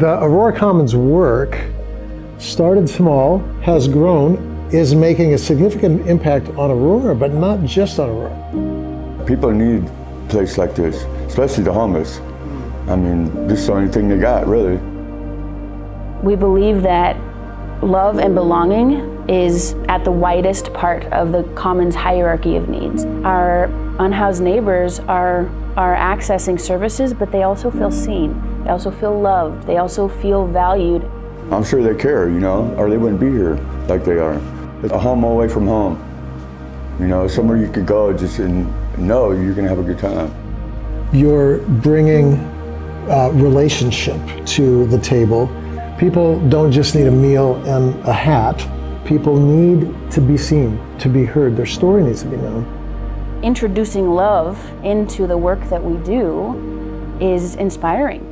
The Aurora Commons work started small, has grown, is making a significant impact on Aurora, but not just on Aurora. People need a place like this, especially the homeless. I mean, this is the only thing they got, really. We believe that love and belonging is at the widest part of the Commons hierarchy of needs. Our unhoused neighbors are accessing services, but they also feel seen. They also feel loved. They also feel valued. I'm sure they care, you know, or they wouldn't be here like they are. It's a home away from home. You know, somewhere you could go just and know you're going to have a good time. You're bringing relationship to the table. People don't just need a meal and a hat. People need to be seen, to be heard. Their story needs to be known. Introducing love into the work that we do is inspiring.